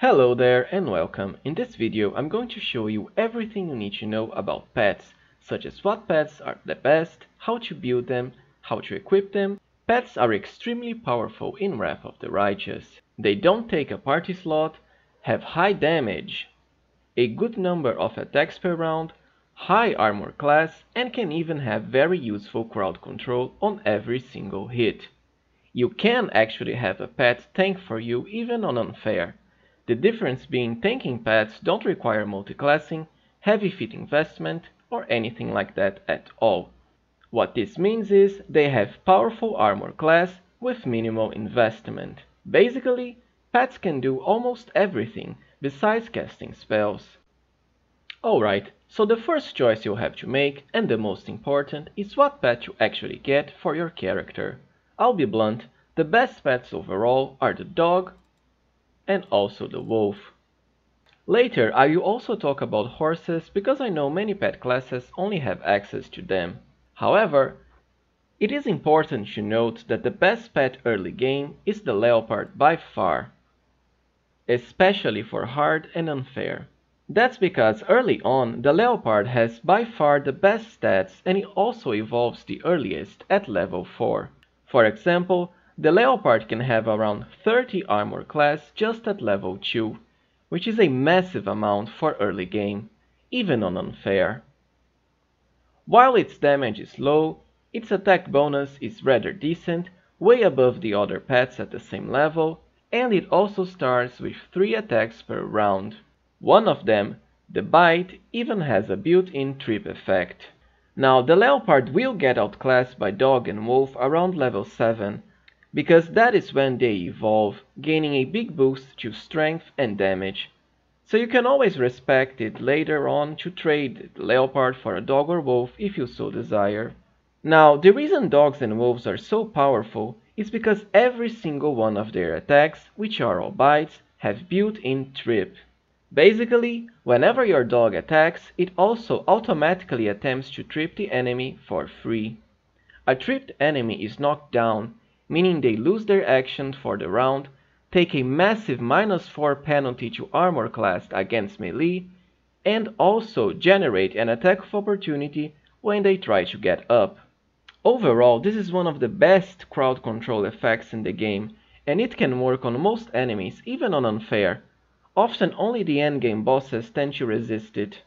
Hello there and welcome. In this video I'm going to show you everything you need to know about pets, such as what pets are the best, how to build them, how to equip them. Pets are extremely powerful in Wrath of the Righteous. They don't take a party slot, have high damage, a good number of attacks per round, high armor class, and can even have very useful crowd control on every single hit. You can actually have a pet tank for you even on Unfair. The difference being tanking pets don't require multiclassing, heavy feat investment, or anything like that at all. What this means is they have powerful armor class with minimal investment. Basically, pets can do almost everything besides casting spells. Alright, so the first choice you'll have to make, and the most important, is what pet you actually get for your character. I'll be blunt, the best pets overall are the dog, and also the wolf. Later I will also talk about horses because I know many pet classes only have access to them. However, it is important to note that the best pet early game is the leopard by far, especially for hard and unfair. That's because early on the leopard has by far the best stats and it also evolves the earliest at level 4. For example, the leopard can have around 30 armor class just at level 2, which is a massive amount for early game, even on Unfair. While its damage is low, its attack bonus is rather decent, way above the other pets at the same level, and it also starts with 3 attacks per round. One of them, the bite, even has a built-in trip effect. Now, the leopard will get outclassed by dog and wolf around level 7, because that is when they evolve, gaining a big boost to strength and damage. So you can always respect it later on to trade the leopard for a dog or wolf if you so desire. Now, the reason dogs and wolves are so powerful is because every single one of their attacks, which are all bites, have built-in trip. Basically, whenever your dog attacks, it also automatically attempts to trip the enemy for free. A tripped enemy is knocked down, meaning they lose their action for the round, take a massive -4 penalty to armor class against melee, and also generate an attack of opportunity when they try to get up. Overall, this is one of the best crowd control effects in the game, and it can work on most enemies, even on Unfair. Often only the endgame bosses tend to resist it.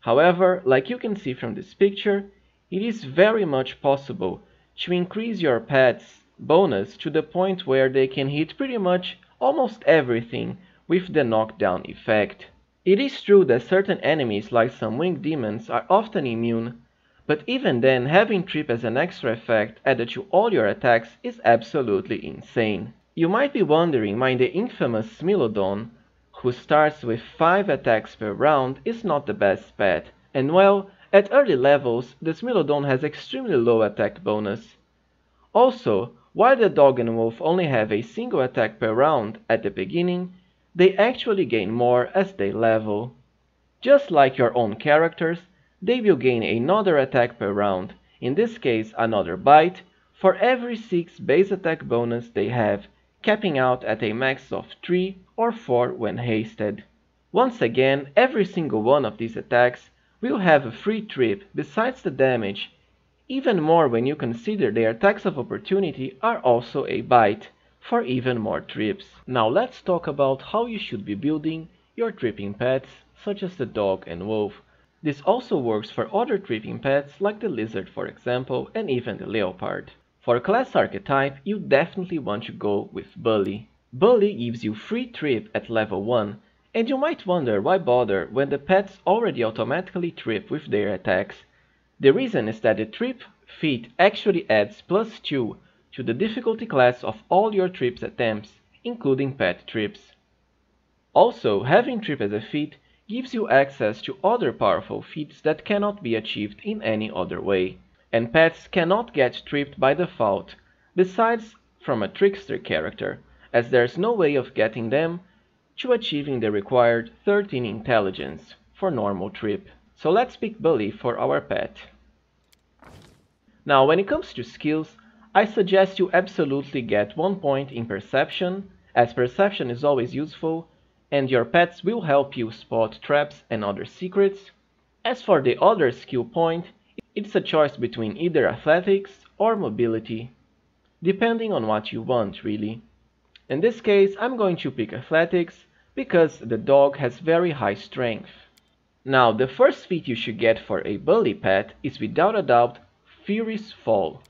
However, like you can see from this picture, it is very much possible to increase your pet's bonus to the point where they can hit pretty much almost everything with the knockdown effect. It is true that certain enemies like some winged demons are often immune, but even then having trip as an extra effect added to all your attacks is absolutely insane. You might be wondering why the infamous Smilodon, who starts with 5 attacks per round, is not the best pet, and well, at early levels the Smilodon has extremely low attack bonus. Also, while the dog and wolf only have a single attack per round at the beginning, they actually gain more as they level. Just like your own characters, they will gain another attack per round, in this case another bite, for every 6 base attack bonus they have, capping out at a max of 3 or 4 when hasted. Once again, every single one of these attacks will have a free trip besides the damage, even more when you consider their attacks of opportunity are also a bite, for even more trips. Now let's talk about how you should be building your tripping pets, such as the dog and wolf. This also works for other tripping pets like the lizard, for example, and even the leopard. For class archetype, you definitely want to go with Bully. Bully gives you free trip at level 1, and you might wonder why bother when the pets already automatically trip with their attacks. The reason is that the trip feat actually adds +2 to the difficulty class of all your trips attempts, including pet trips. Also, having trip as a feat gives you access to other powerful feats that cannot be achieved in any other way, and pets cannot get tripped by default, besides from a trickster character, as there's no way of getting them to achieving the required 13 intelligence for normal trip. So let's pick Bully for our pet. Now, when it comes to skills, I suggest you absolutely get 1 point in Perception, as Perception is always useful, and your pets will help you spot traps and other secrets. As for the other skill point, it's a choice between either athletics or mobility, depending on what you want really. In this case I'm going to pick athletics because the dog has very high strength. Now the first feat you should get for a bully pet is without a doubt Furious Fall.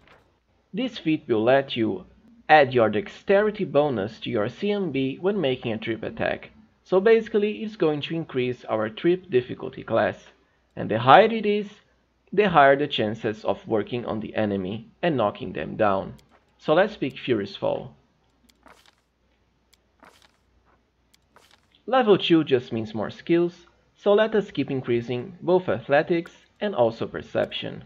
This feat will let you add your dexterity bonus to your CMB when making a trip attack, so basically it's going to increase our trip difficulty class, and the higher it is, the higher the chances of working on the enemy and knocking them down. So let's pick Furious Fall. Level 2 just means more skills, so let us keep increasing both athletics and also perception.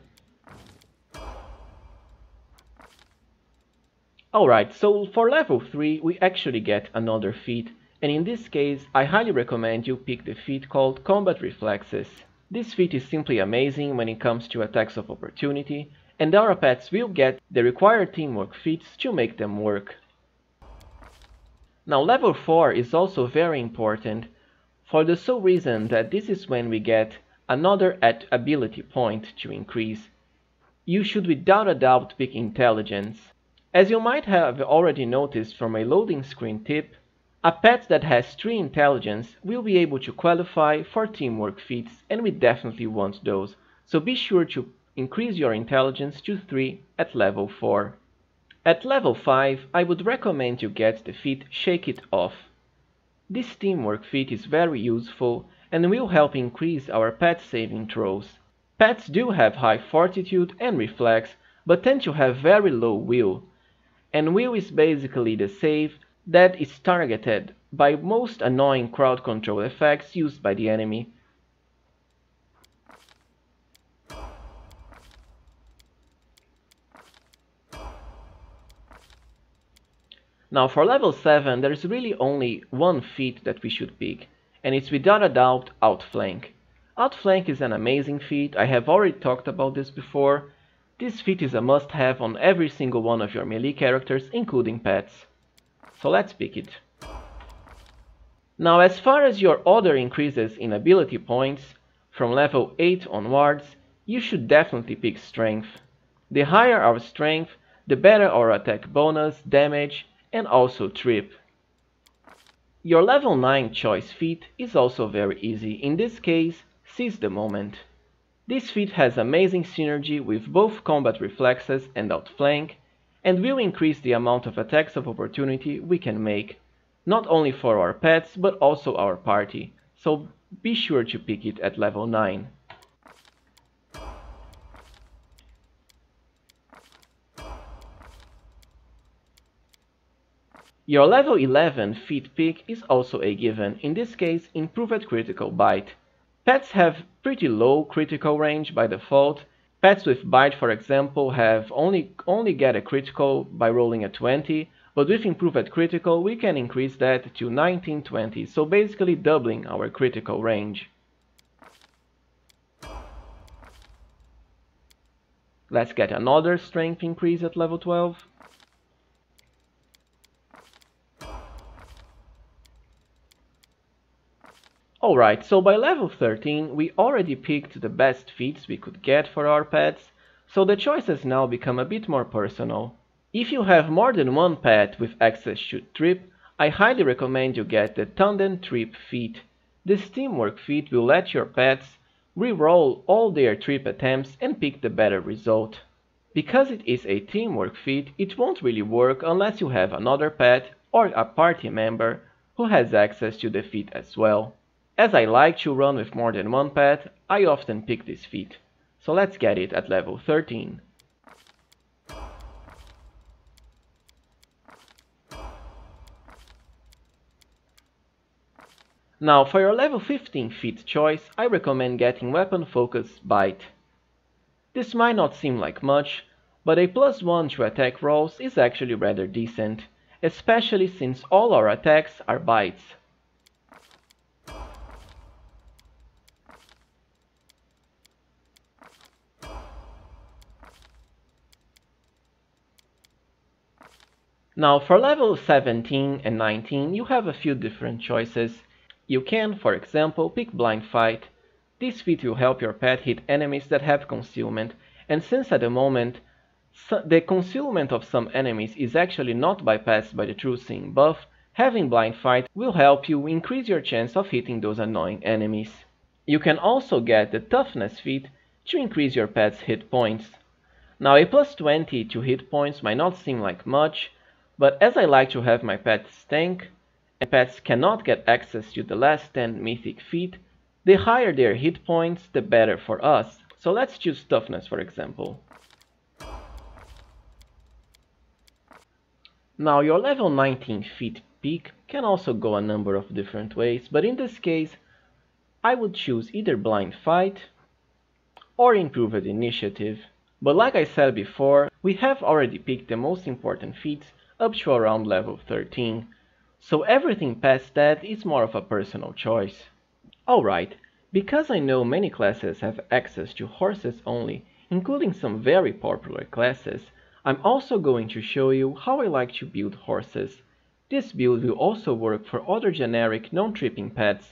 Alright, so for level 3 we actually get another feat, and in this case I highly recommend you pick the feat called Combat Reflexes. This feat is simply amazing when it comes to attacks of opportunity, and our pets will get the required teamwork feats to make them work. Now level 4 is also very important for the sole reason that this is when we get another ability point to increase. You should without a doubt pick Intelligence. As you might have already noticed from a loading screen tip, a pet that has 3 Intelligence will be able to qualify for teamwork feats, and we definitely want those, so be sure to increase your Intelligence to 3 at level 4. At level 5, I would recommend you get the feat Shake It Off. This teamwork feat is very useful and will help increase our pet saving throws. Pets do have high fortitude and reflex, but tend to have very low will, and will is basically the save that is targeted by most annoying crowd control effects used by the enemy. Now for level 7 there is really only one feat that we should pick, and it's without a doubt Outflank. Outflank is an amazing feat, I have already talked about this before. This feat is a must-have on every single one of your melee characters, including pets. So let's pick it. Now as far as your other increases in ability points, from level 8 onwards, you should definitely pick Strength. The higher our strength, the better our attack bonus, damage, and also trip. Your level 9 choice feat is also very easy, in this case Seize the Moment. This feat has amazing synergy with both Combat Reflexes and Outflank, and will increase the amount of attacks of opportunity we can make, not only for our pets but also our party, so be sure to pick it at level 9. Your level 11 feat pick is also a given, in this case Improved Critical Bite. Pets have pretty low critical range by default. Pets with bite, for example, have only get a critical by rolling a 20, but with Improved Critical we can increase that to 19-20, so basically doubling our critical range. Let's get another strength increase at level 12. Alright, so by level 13 we already picked the best feats we could get for our pets, so the choices now become a bit more personal. If you have more than one pet with access to Trip, I highly recommend you get the Tandem Trip feat. This teamwork feat will let your pets reroll all their trip attempts and pick the better result. Because it is a teamwork feat, it won't really work unless you have another pet or a party member who has access to the feat as well. As I like to run with more than one pet, I often pick this feat, so let's get it at level 13. Now for your level 15 feat choice, I recommend getting Weapon Focus Bite. This might not seem like much, but a +1 to attack rolls is actually rather decent, especially since all our attacks are bites. Now for level 17 and 19 you have a few different choices, You can, for example, pick Blind Fight. This feat will help your pet hit enemies that have concealment, and since at the moment the concealment of some enemies is actually not bypassed by the True Seeing buff, having Blind Fight will help you increase your chance of hitting those annoying enemies. You can also get the Toughness feat to increase your pet's hit points. Now, a plus 20 to hit points might not seem like much, but as I like to have my pets tank, and pets cannot get access to the last 10 mythic feat, the higher their hit points, the better for us. So let's choose Toughness, for example. Now, your level 19 feat pick can also go a number of different ways, but in this case, I would choose either Blind Fight or Improved Initiative. But like I said before, we have already picked the most important feats up to around level 13, so everything past that is more of a personal choice. Alright, because I know many classes have access to horses only, including some very popular classes, I'm also going to show you how I like to build horses. This build will also work for other generic non-tripping pets,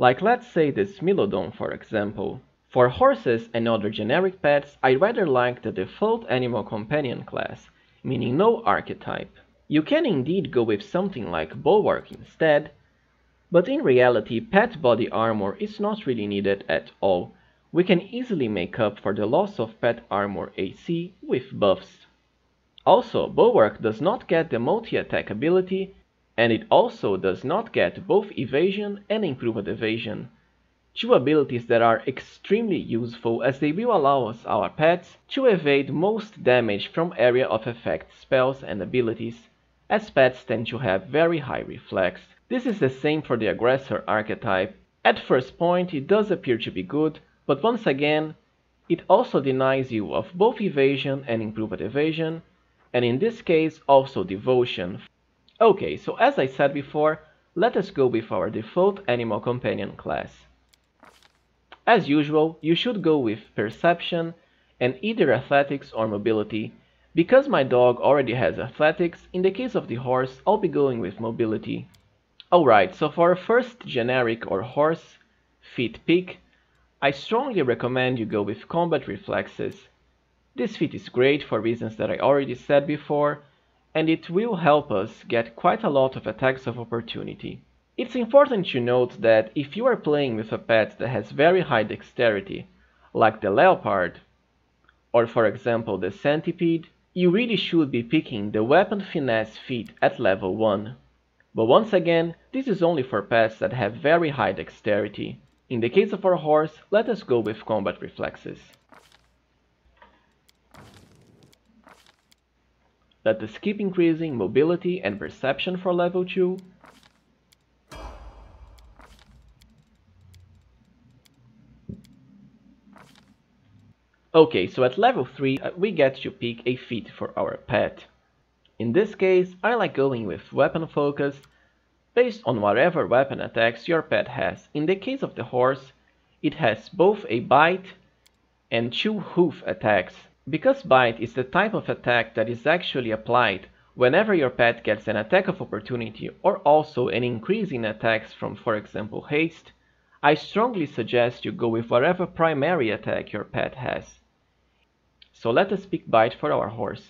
like let's say the Smilodon, for example. For horses and other generic pets, I rather like the default Animal Companion class, meaning no archetype. You can indeed go with something like Bulwark instead, but in reality pet body armor is not really needed at all. We can easily make up for the loss of pet armor AC with buffs. Also, Bulwark does not get the multi-attack ability, and it also does not get both Evasion and Improved Evasion. Two abilities that are extremely useful as they will allow us, our pets, to evade most damage from area of effect spells and abilities, as pets tend to have very high reflex. This is the same for the aggressor archetype. At first point it does appear to be good, but once again it also denies you of both Evasion and Improved Evasion, and in this case also Devotion. Okay, so as I said before, let us go with our default Animal Companion class. As usual, you should go with Perception and either Athletics or Mobility. Because my dog already has Athletics, in the case of the horse, I'll be going with Mobility. Alright, so for our first generic or horse feat pick, I strongly recommend you go with Combat Reflexes. This feat is great for reasons that I already said before, and it will help us get quite a lot of attacks of opportunity. It's important to note that if you are playing with a pet that has very high dexterity, like the leopard, or for example the centipede, you really should be picking the Weapon Finesse feat at level 1. But once again, this is only for pets that have very high dexterity. In the case of our horse, let us go with Combat Reflexes. Let us keep increasing Mobility and Perception for level 2. Okay, so at level 3 we get to pick a feat for our pet. In this case, I like going with Weapon Focus, based on whatever weapon attacks your pet has. In the case of the horse, it has both a bite and two hoof attacks. Because bite is the type of attack that is actually applied whenever your pet gets an attack of opportunity or also an increase in attacks from, for example, haste, I strongly suggest you go with whatever primary attack your pet has. So let us pick Bite for our horse.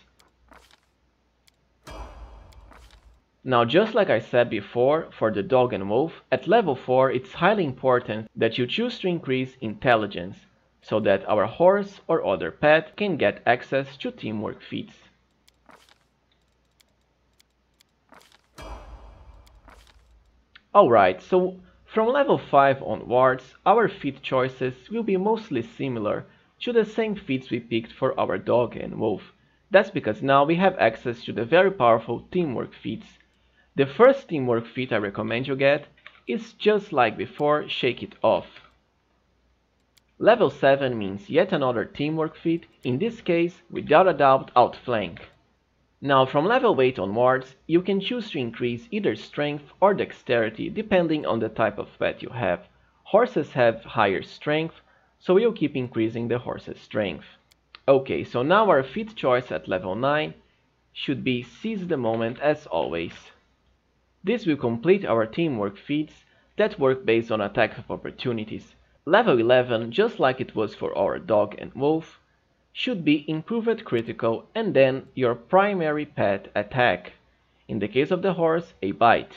Now, just like I said before, for the dog and wolf, at level 4 it's highly important that you choose to increase Intelligence, so that our horse or other pet can get access to teamwork feats. Alright, so from level 5 onwards, our feat choices will be mostly similar to the same feats we picked for our dog and wolf. That's because now we have access to the very powerful teamwork feats. The first teamwork feat I recommend you get is, just like before, Shake It Off. Level 7 means yet another teamwork feat, in this case, without a doubt, Outflank. Now, from level 8 onwards, you can choose to increase either Strength or Dexterity, depending on the type of pet you have. Horses have higher strength, so we'll keep increasing the horse's strength. Okay, so now our feat choice at level 9 should be Seize the Moment, as always. This will complete our teamwork feats, that work based on attack of opportunities. Level 11, just like it was for our dog and wolf, should be improved critical and then your primary pet attack. In the case of the horse, a bite.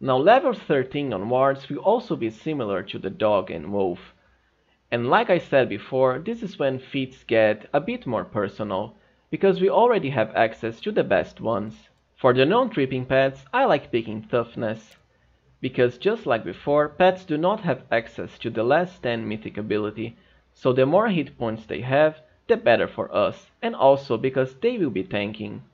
Now level 13 onwards will also be similar to the dog and wolf. And like I said before, this is when feats get a bit more personal, because we already have access to the best ones. For the non-tripping pets, I like picking Toughness, because just like before, pets do not have access to the less 10 mythic ability, so the more hit points they have, the better for us, and also because they will be tanking.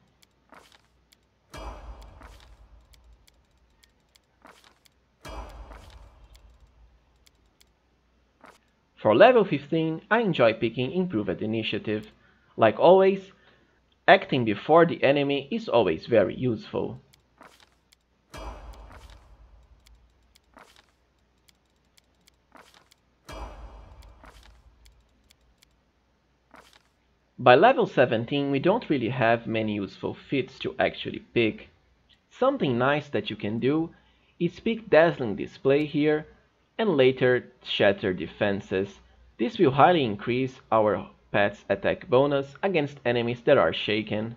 For level 15, I enjoy picking Improved Initiative. Like always, acting before the enemy is always very useful. By level 17, we don't really have many useful feats to actually pick. Something nice that you can do is pick Dazzling Display here, and later Shattered Defenses. This will highly increase our pet's attack bonus against enemies that are shaken.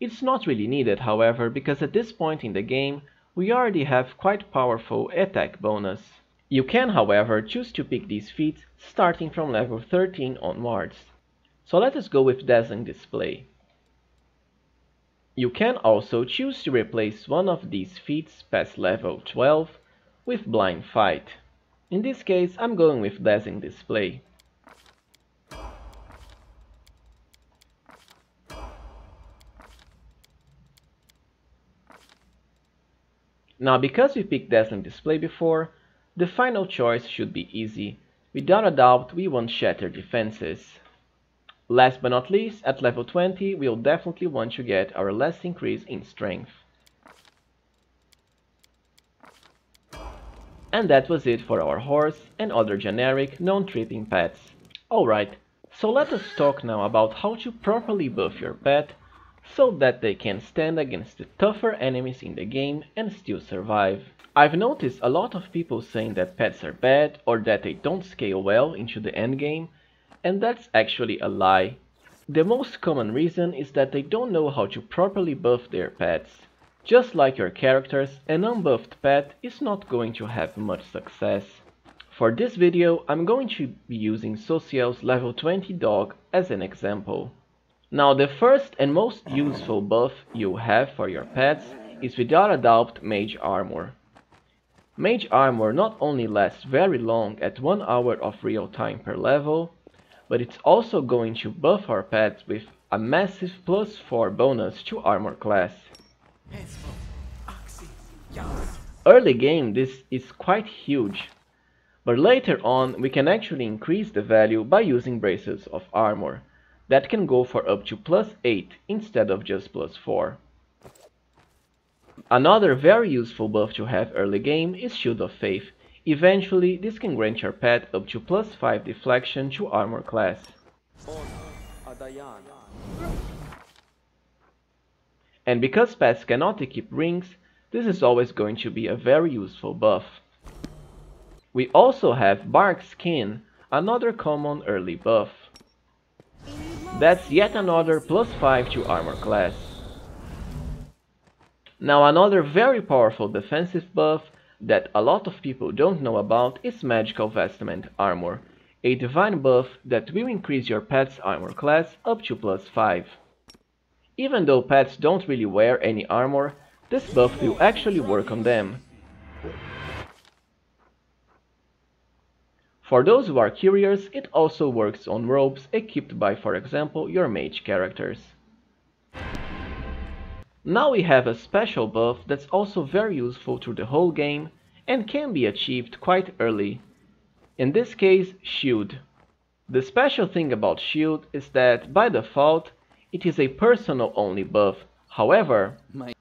It's not really needed, however, because at this point in the game we already have quite powerful attack bonus. You can, however, choose to pick these feats starting from level 13 onwards. So let us go with Dazzling Display. You can also choose to replace one of these feats past level 12 with Blind Fight. In this case, I'm going with Dazzling Display. Now, because we picked Dazzling Display before, the final choice should be easy. Without a doubt, we want Shattered Defenses. Last but not least, at level 20, we'll definitely want to get our last increase in strength. And that was it for our horse and other generic non-tripping pets. Alright, so let us talk now about how to properly buff your pet so that they can stand against the tougher enemies in the game and still survive. I've noticed a lot of people saying that pets are bad or that they don't scale well into the endgame, and that's actually a lie. The most common reason is that they don't know how to properly buff their pets. Just like your characters, an unbuffed pet is not going to have much success. For this video, I'm going to be using Sociel's level 20 dog as an example. Now, the first and most useful buff you have for your pets is without a doubt Mage Armor. Mage Armor not only lasts very long at 1 hour of real time per level, but it's also going to buff our pets with a massive plus 4 bonus to armor class. Early game this is quite huge, but later on we can actually increase the value by using Braces of Armor, that can go for up to plus 8 instead of just plus 4. Another very useful buff to have early game is Shield of Faith. Eventually this can grant your pet up to plus 5 deflection to armor class. And because pets cannot equip rings, this is always going to be a very useful buff. We also have Bark Skin, another common early buff. That's yet another plus 5 to armor class. Now, another very powerful defensive buff that a lot of people don't know about is Magical Vestment Armor, a divine buff that will increase your pet's armor class up to plus 5. Even though pets don't really wear any armor, this buff will actually work on them. For those who are curious, it also works on robes equipped by, for example, your mage characters. Now we have a special buff that's also very useful through the whole game and can be achieved quite early. In this case, Shield. The special thing about Shield is that, by default, it is a personal only buff. However,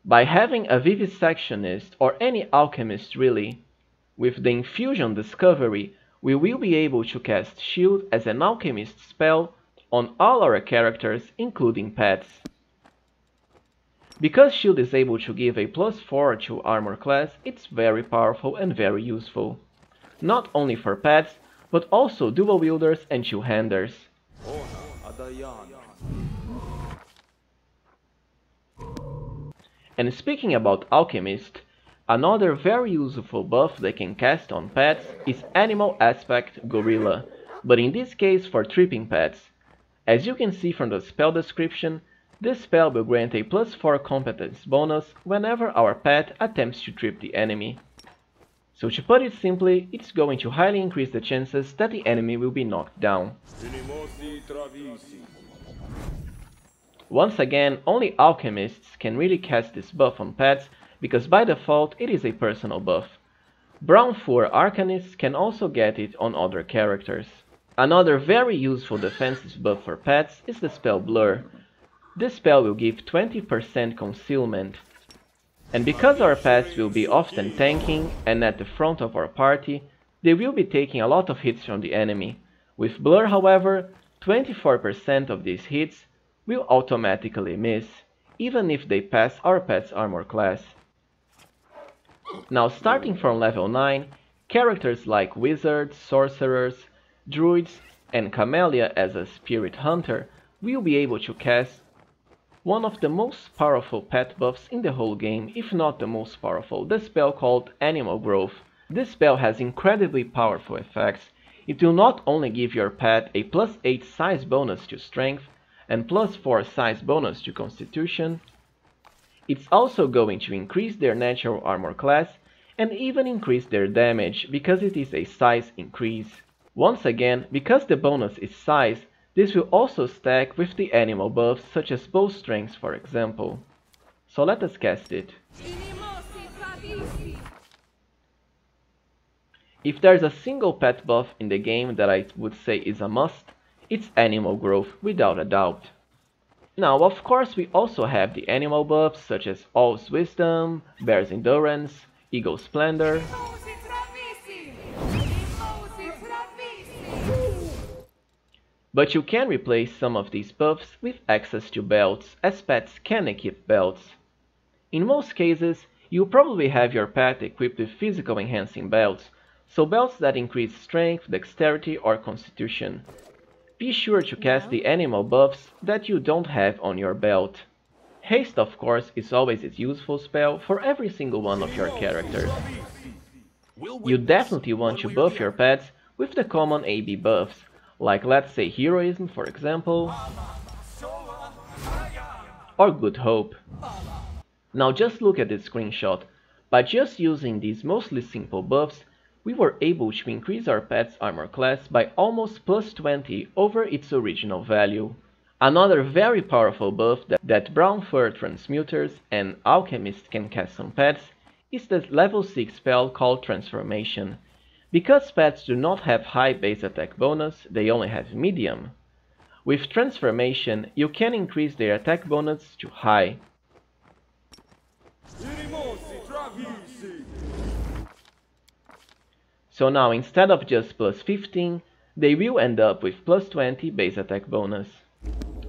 by having a vivisectionist or any alchemist really, with the infusion discovery we will be able to cast Shield as an alchemist spell on all our characters, including pets. Because Shield is able to give a +4 to armor class, it's very powerful and very useful. Not only for pets, but also dual wielders and two-handers. And speaking about alchemist, another very useful buff they can cast on pets is Animal Aspect Gorilla, but in this case for tripping pets. As you can see from the spell description, this spell will grant a +4 competence bonus whenever our pet attempts to trip the enemy. So to put it simply, it's going to highly increase the chances that the enemy will be knocked down. Once again, only alchemists can really cast this buff on pets, because by default it is a personal buff. Brown Fur Arcanists can also get it on other characters. Another very useful defensive buff for pets is the spell Blur. This spell will give 20% concealment. And because our pets will be often tanking and at the front of our party, they will be taking a lot of hits from the enemy. With Blur, however, 24% of these hits will automatically miss, even if they pass our pet's armor class. Now, starting from level 9, characters like wizards, sorcerers, druids, and Camellia as a spirit hunter will be able to cast one of the most powerful pet buffs in the whole game, if not the most powerful, the spell called Animal Growth. This spell has incredibly powerful effects. It will not only give your pet a +8 size bonus to strength, and +4 size bonus to constitution, it's also going to increase their natural armor class and even increase their damage because it is a size increase. Once again, because the bonus is size, this will also stack with the animal buffs such as bow strengths, for example. So let us cast it. If there's a single pet buff in the game that I would say is a must, it's Animal Growth, without a doubt. Now, of course, we also have the animal buffs such as Owl's Wisdom, Bear's Endurance, Eagle's Splendor, but you can replace some of these buffs with access to belts, as pets can equip belts. In most cases, you'll probably have your pet equipped with physical enhancing belts, so belts that increase strength, dexterity or constitution. Be sure to cast the animal buffs that you don't have on your belt. Haste, of course, is always its useful spell for every single one of your characters. You definitely want to buff your pets with the common AB buffs, like let's say Heroism, for example, or Good Hope. Now just look at this screenshot. By just using these mostly simple buffs, we were able to increase our pet's armor class by almost +20 over its original value. Another very powerful buff that Brown Fur Transmuters and Alchemists can cast on pets is the level 6 spell called Transformation. Because pets do not have high base attack bonus, they only have medium. With Transformation, you can increase their attack bonus to high. So now, instead of just +15, they will end up with +20 base attack bonus.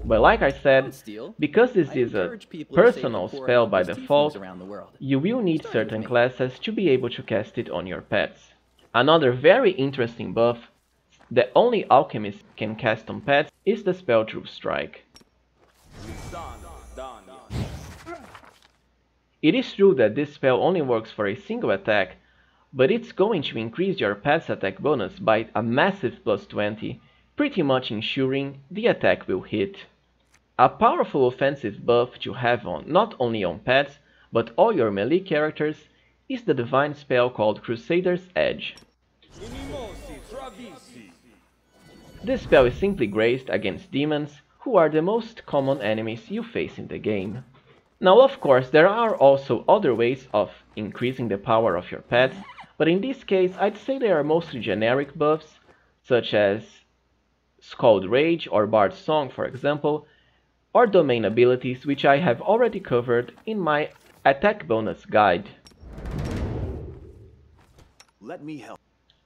But like I said, because this is a personal spell by default, you will need certain classes to be able to cast it on your pets. Another very interesting buff that only alchemists can cast on pets is the spell True Strike. It is true that this spell only works for a single attack, but it's going to increase your pet's attack bonus by a massive +20, pretty much ensuring the attack will hit. A powerful offensive buff to have on not only on pets, but all your melee characters is the divine spell called Crusader's Edge. This spell is simply graced against demons, who are the most common enemies you face in the game. Now, of course, there are also other ways of increasing the power of your pets, but in this case I'd say they are mostly generic buffs, such as Scald Rage or Bard's Song, for example, or domain abilities, which I have already covered in my attack bonus guide. Let me help.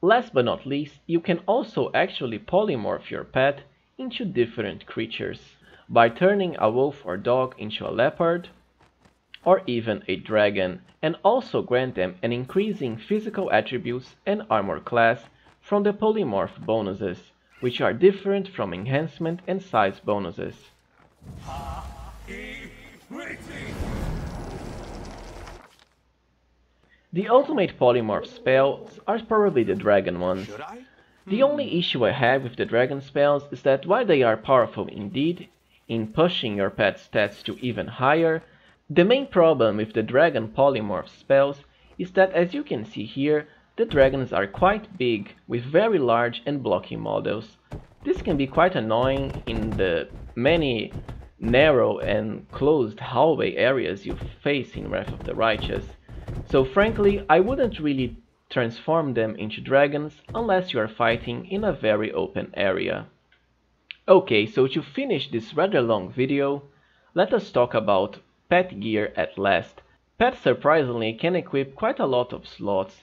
Last but not least, you can also actually polymorph your pet into different creatures by turning a wolf or dog into a leopard or even a dragon, and also grant them an increasing physical attributes and armor class from the polymorph bonuses, which are different from enhancement and size bonuses. The ultimate polymorph spells are probably the dragon ones. The only issue I have with the dragon spells is that while they are powerful indeed, in pushing your pet's stats to even higher, the main problem with the dragon polymorph spells is that, as you can see here, the dragons are quite big with very large and blocky models. This can be quite annoying in the many narrow and closed hallway areas you face in Wrath of the Righteous. So frankly, I wouldn't really transform them into dragons unless you are fighting in a very open area. Okay, so to finish this rather long video, let us talk about pet gear at last. Pets surprisingly can equip quite a lot of slots.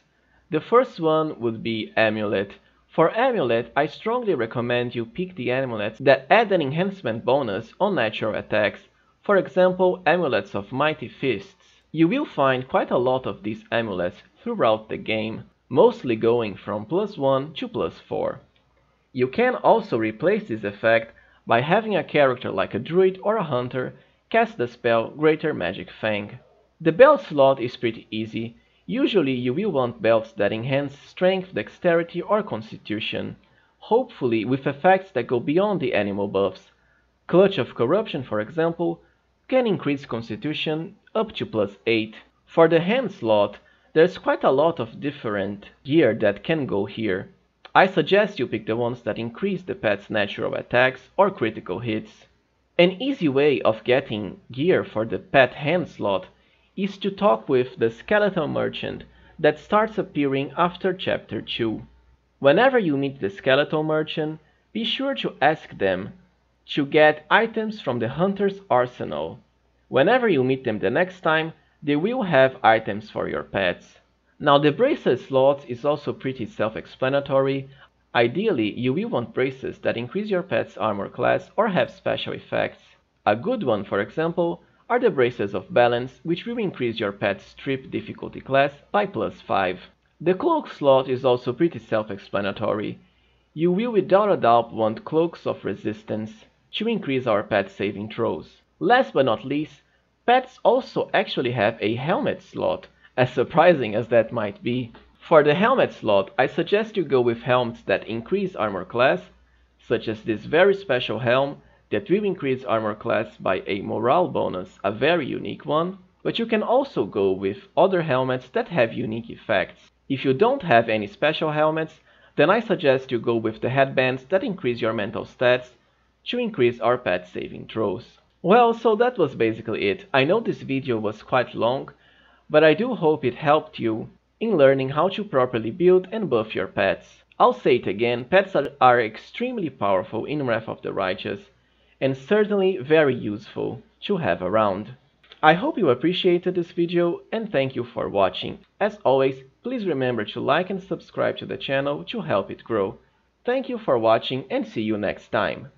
The first one would be Amulet. For Amulet, I strongly recommend you pick the amulets that add an enhancement bonus on natural attacks, for example Amulets of Mighty Fists. You will find quite a lot of these amulets throughout the game, mostly going from +1 to +4. You can also replace this effect by having a character like a druid or a hunter cast the spell Greater Magic Fang. The belt slot is pretty easy. Usually you will want belts that enhance strength, dexterity or constitution, hopefully with effects that go beyond the animal buffs. Clutch of Corruption, for example, can increase constitution up to +8. For the hand slot, there's quite a lot of different gear that can go here. I suggest you pick the ones that increase the pet's natural attacks or critical hits. An easy way of getting gear for the pet hand slot is to talk with the Skeletal Merchant that starts appearing after Chapter 2. Whenever you meet the Skeletal Merchant, be sure to ask them to get items from the Hunter's Arsenal. Whenever you meet them the next time, they will have items for your pets. Now, the bracelet slots is also pretty self-explanatory. Ideally, you will want braces that increase your pet's armor class or have special effects. A good one, for example, are the Braces of Balance, which will increase your pet's trip difficulty class by +5. The cloak slot is also pretty self-explanatory. You will without a doubt want Cloaks of Resistance to increase our pet's saving throws. Last but not least, pets also actually have a helmet slot, as surprising as that might be. For the helmet slot, I suggest you go with helms that increase armor class, such as this very special helm that will increase armor class by a morale bonus, a very unique one, but you can also go with other helmets that have unique effects. If you don't have any special helmets, then I suggest you go with the headbands that increase your mental stats to increase our pet saving throws. Well, so that was basically it. I know this video was quite long, but I do hope it helped you in learning how to properly build and buff your pets. I'll say it again, pets are extremely powerful in Wrath of the Righteous, and certainly very useful to have around. I hope you appreciated this video and thank you for watching. As always, please remember to like and subscribe to the channel to help it grow. Thank you for watching and see you next time.